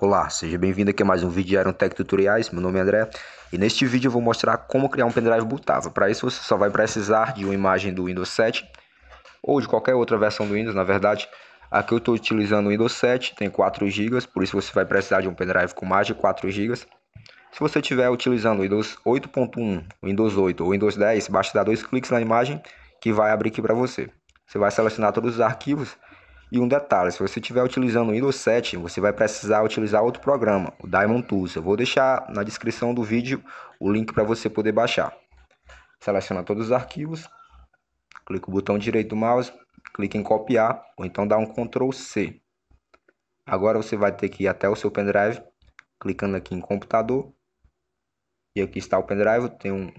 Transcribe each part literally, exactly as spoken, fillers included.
Olá, seja bem-vindo aqui a mais um vídeo de RONTEC Tutoriais, meu nome é André e neste vídeo eu vou mostrar como criar um pendrive bootável. Para isso você só vai precisar de uma imagem do Windows sete ou de qualquer outra versão do Windows, na verdade aqui eu estou utilizando o Windows sete, tem quatro gigas, por isso você vai precisar de um pendrive com mais de quatro gigas. Se você estiver utilizando o Windows oito ponto um, Windows oito ou Windows dez, basta dar dois cliques na imagem que vai abrir aqui para você. Você vai selecionar todos os arquivos. E um detalhe, se você estiver utilizando o Windows sete, você vai precisar utilizar outro programa, o Diamond Tools. Eu vou deixar na descrição do vídeo o link para você poder baixar. Seleciona todos os arquivos, clica o botão direito do mouse, clica em copiar, ou então dá um control C. Agora você vai ter que ir até o seu pendrive, clicando aqui em computador. E aqui está o pendrive, tem um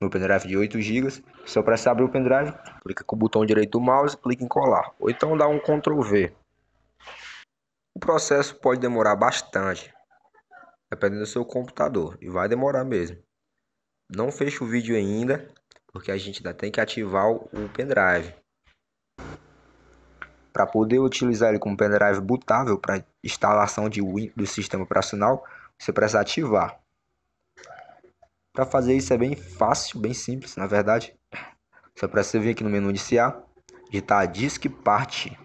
meu pendrive de oito gigas, só para abrir o pendrive, clica com o botão direito do mouse, clica em colar, ou então dá um control V. O processo pode demorar bastante, dependendo do seu computador, e vai demorar mesmo. Não feche o vídeo ainda, porque a gente ainda tem que ativar o pendrive. Para poder utilizar ele como pendrive bootável, para instalação de Win do sistema operacional, você precisa ativar. Para fazer isso é bem fácil, bem simples, na verdade. Só precisa vir aqui no menu iniciar, digitar Disk Part,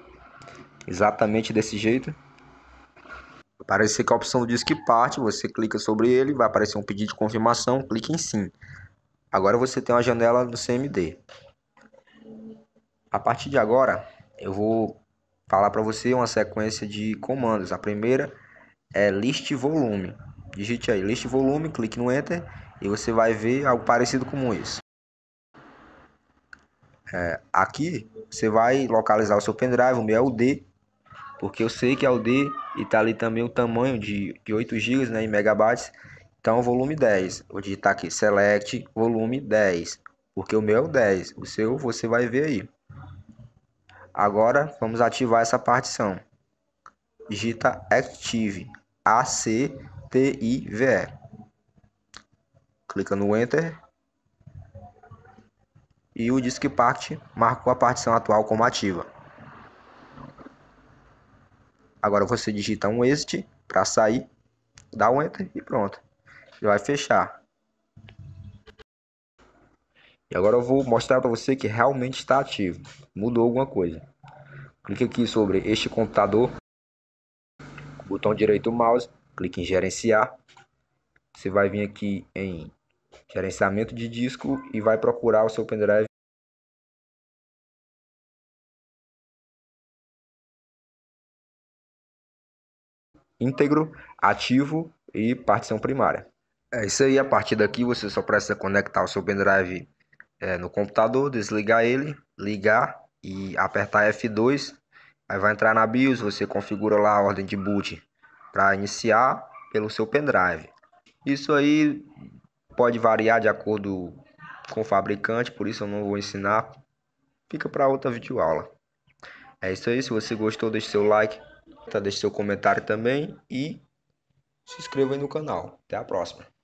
exatamente desse jeito. Aparecer com a opção Disk Part, você clica sobre ele, vai aparecer um pedido de confirmação, clique em sim. Agora você tem uma janela no C M D. A partir de agora, eu vou falar para você uma sequência de comandos. A primeira é list volume. Digite aí list volume, clique no enter. E você vai ver algo parecido com isso. É, aqui você vai localizar o seu pendrive, o meu é o D. Porque eu sei que é o D e tá ali também o tamanho de, de oito gigas, né, em megabytes. Então volume dez. Vou digitar aqui, select volume dez. Porque o meu é o dez, o seu você vai ver aí. Agora vamos ativar essa partição. Digita active, A C T I V E. Clica no enter e o Disk Part marcou a partição atual como ativa. Agora você digita um exit para sair, dá um enter e pronto, e vai fechar. E agora eu vou mostrar para você que realmente está ativo, mudou alguma coisa. Clique aqui sobre este computador, botão direito do mouse, clique em gerenciar. Você vai vir aqui em gerenciamento de disco e vai procurar o seu pendrive. Íntegro, ativo e partição primária. É isso aí, a partir daqui você só precisa conectar o seu pendrive é, no computador, desligar ele, ligar e apertar F dois. Aí vai entrar na BIOS, você configura lá a ordem de boot para iniciar pelo seu pendrive. Isso aí pode variar de acordo com o fabricante, por isso eu não vou ensinar. Fica para outra videoaula. É isso aí, se você gostou, deixe seu like, deixe seu comentário também e se inscreva aí no canal. Até a próxima.